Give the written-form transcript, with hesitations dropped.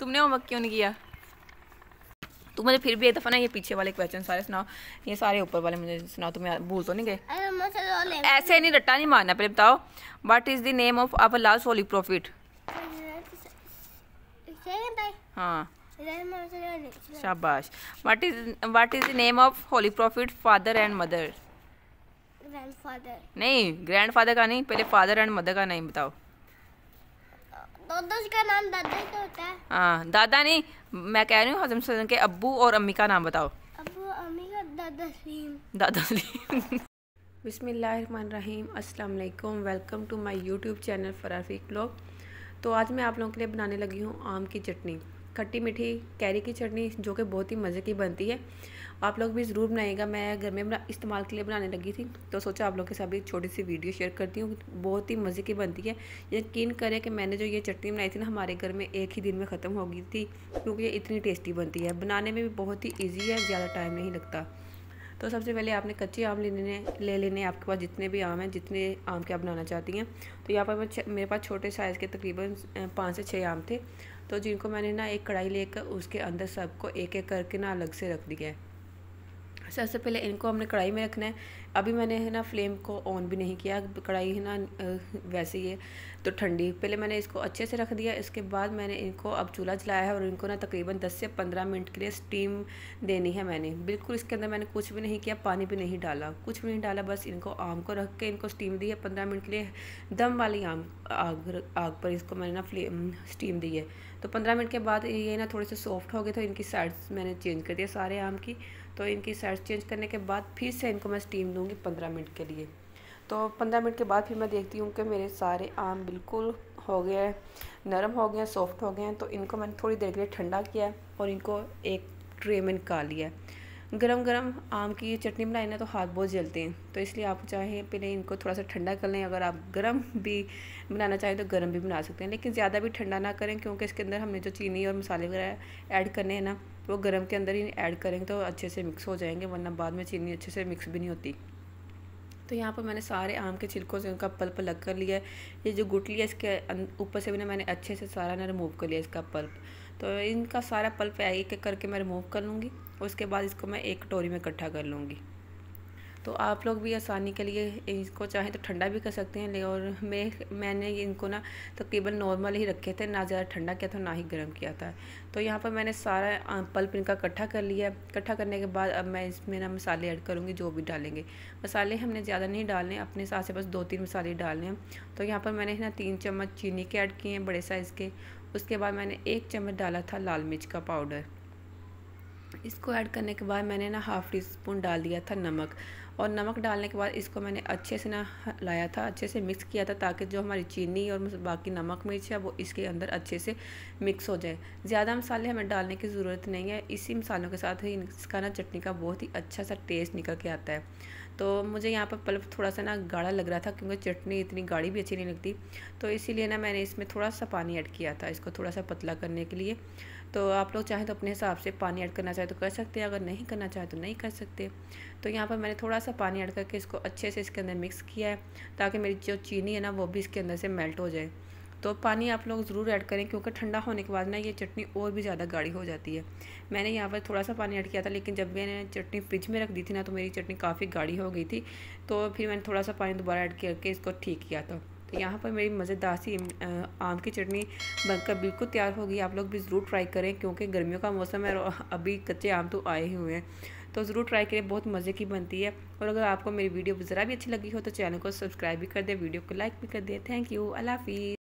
तुमने होमवर्क क्यों नहीं किया? तुम मुझे फिर भी एक दफ़ा ना ये पीछे वाले क्वेश्चन सारे सुनाओ, ये सारे ऊपर वाले मुझे सुनाओ। तुम भूल तो नहीं गए? ऐसे नहीं रट्टा नहीं मारना, पहले बताओ। What is the name of our last holy prophet? हाँ शाबाश। What is the name of holy prophet father and mother? नहीं, ग्रैंडफादर का नहीं, पहले फादर एंड मदर का नाम बताओ। का नाम दादा ही तो होता है। हाँ दादा नहीं, मैं कह रही हूँ हजम सजन के अब्बू और अम्मी का नाम बताओ। अब्बू अम्मी का दादा सलीम। दादा सलीम। बिस्मिल्लाहिर्रहमानिर्रहीम, अस्सलाम वालेकुम, welcome to my YouTube channel Farah Rafiq vlog. तो आज मैं आप लोगों के लिए बनाने लगी हूँ आम की चटनी, खट्टी मीठी कैरी की चटनी, जो कि बहुत ही मज़े की बनती है। आप लोग भी ज़रूर बनाइएगा। मैं घर में इस्तेमाल के लिए बनाने लगी थी, तो सोचा आप लोग के साथ एक छोटी सी वीडियो शेयर करती हूँ। बहुत ही मज़े की बनती है। यकीन करें कि मैंने जो ये चटनी बनाई थी ना, हमारे घर में एक ही दिन में ख़त्म हो गई थी, क्योंकि ये इतनी टेस्टी बनती है। बनाने में भी बहुत ही ईजी है, ज़्यादा टाइम नहीं लगता। तो सबसे पहले आपने कच्चे आम ले लेने आपके पास जितने भी आम हैं, जितने आम के आप बनाना चाहती हैं। तो यहाँ पर मेरे पास छोटे साइज़ के तकरीबन 5 से 6 आम थे, तो जिनको मैंने ना एक कढ़ाई लेकर उसके अंदर सबको एक एक करके ना अलग से रख दिया है। सबसे पहले इनको हमने कढ़ाई में रखना है। अभी मैंने है ना फ्लेम को ऑन भी नहीं किया, कढ़ाई है ना वैसे ही है तो ठंडी। पहले मैंने इसको अच्छे से रख दिया। इसके बाद मैंने इनको अब चूल्हा जलाया है और इनको ना तकरीबन 10 से 15 मिनट के लिए स्टीम देनी है। मैंने बिल्कुल इसके अंदर मैंने कुछ भी नहीं किया, पानी भी नहीं डाला, कुछ भी नहीं डाला। बस इनको आम को रख के इनको स्टीम दी है 15 मिनट के लिए। दम वाली आग पर इसको मैंने ना स्टीम दी है। तो 15 मिनट के बाद ये ना थोड़े से सॉफ्ट हो गए, तो इनकी साइड्स मैंने चेंज कर दिया सारे आम की। तो इनकी साइड्स चेंज करने के बाद फिर से इनको मैं स्टीम दूँगी 15 मिनट के लिए। तो 15 मिनट के बाद फिर मैं देखती हूँ कि मेरे सारे आम बिल्कुल हो गए हैं, नरम हो गए हैं, सॉफ्ट हो गए हैं। तो इनको मैंने थोड़ी देर के लिए ठंडा किया है और इनको एक ट्रे में निकाल लिया है। गरम गरम आम की चटनी बनाई ना तो हाथ बहुत जलते हैं, तो इसलिए आप चाहें पहले इनको थोड़ा सा ठंडा कर लें। अगर आप गरम भी बनाना चाहें तो गरम भी बना सकते हैं, लेकिन ज़्यादा भी ठंडा ना करें, क्योंकि इसके अंदर हमने जो चीनी और मसाले वगैरह ऐड करने हैं ना, वो गरम के अंदर ही ऐड करेंगे तो अच्छे से मिक्स हो जाएंगे, वरना बाद में चीनी अच्छे से मिक्स भी नहीं होती। तो यहाँ पर मैंने सारे आम के छिलकों से उनका पल्प अलग कर लिया है। ये जो गुठली है इसके ऊपर से भी ना मैंने अच्छे से सारा ना रिमूव कर लिया इसका पल्प। तो इनका सारा पल्प एक एक करके मैं रिमूव कर लूँगी। उसके बाद इसको मैं एक कटोरी में इकट्ठा कर लूँगी। तो आप लोग भी आसानी के लिए इसको चाहे तो ठंडा भी कर सकते हैं। ले और मैंने इनको ना तकरीबन नॉर्मल ही रखे थे, ना ज़्यादा ठंडा किया था ना ही गर्म किया था। तो यहाँ पर मैंने सारा पल्प इनका इकट्ठा कर लिया। इकट्ठा करने के बाद अब मैं इसमें ना मसाले ऐड करूँगी, जो भी डालेंगे। मसाले हमने ज़्यादा नहीं डालने, अपने हिसाब से बस 2-3 मसाले डालने हैं। तो यहाँ पर मैंने ना 3 चम्मच चीनी के ऐड किए हैं, बड़े साइज़ के। उसके बाद मैंने 1 चम्मच डाला था लाल मिर्च का पाउडर। इसको ऐड करने के बाद मैंने ना ½ टीस्पून डाल दिया था नमक। और नमक डालने के बाद इसको मैंने अच्छे से ना लाया था, अच्छे से मिक्स किया था, ताकि जो हमारी चीनी और बाकी नमक मिर्च है वो इसके अंदर अच्छे से मिक्स हो जाए। ज़्यादा मसाले हमें डालने की ज़रूरत नहीं है, इसी मसालों के साथ ही इसका ना चटनी का बहुत ही अच्छा सा टेस्ट निकल के आता है। तो मुझे यहाँ पर पल्प थोड़ा सा ना गाढ़ा लग रहा था, क्योंकि चटनी इतनी गाढ़ी भी अच्छी नहीं लगती, तो इसीलिए ना मैंने इसमें थोड़ा सा पानी ऐड किया था, इसको थोड़ा सा पतला करने के लिए। तो आप लोग चाहें तो अपने हिसाब से पानी ऐड करना चाहे तो कर सकते हैं, अगर नहीं करना चाहे तो नहीं कर सकते। तो यहाँ पर मैंने थोड़ा सा पानी ऐड करके इसको अच्छे से इसके अंदर मिक्स किया है, ताकि मेरी जो चीनी है ना वो भी इसके अंदर से मेल्ट हो जाए। तो पानी आप लोग ज़रूर ऐड करें, क्योंकि ठंडा होने के बाद ना ये चटनी और भी ज़्यादा गाढ़ी हो जाती है। मैंने यहाँ पर थोड़ा सा पानी ऐड किया था, लेकिन जब मैंने चटनी फ्रिज में रख दी थी ना तो मेरी चटनी काफ़ी गाढ़ी हो गई थी, तो फिर मैंने थोड़ा सा पानी दोबारा ऐड करके इसको ठीक किया था। तो यहाँ पर मेरी मज़ेदार सी आम की चटनी बनकर बिल्कुल तैयार होगी। आप लोग भी ज़रूर ट्राई करें, क्योंकि गर्मियों का मौसम है और अभी कच्चे आम तो आए ही हुए हैं, तो ज़रूर ट्राई करें, बहुत मज़े की बनती है। और अगर आपको मेरी वीडियो ज़रा भी अच्छी लगी हो तो चैनल को सब्सक्राइब भी कर दें, वीडियो को लाइक भी कर दें। थैंक यू, अल्लाह हाफिज़।